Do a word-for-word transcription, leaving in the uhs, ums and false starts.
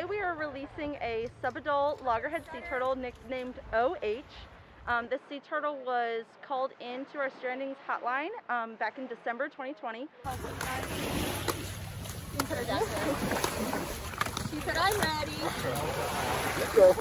today we are releasing a subadult loggerhead sea turtle nicknamed O H. Um, this sea turtle was called into our strandings hotline um, back in December twenty twenty. She said, I'm ready. Let's go.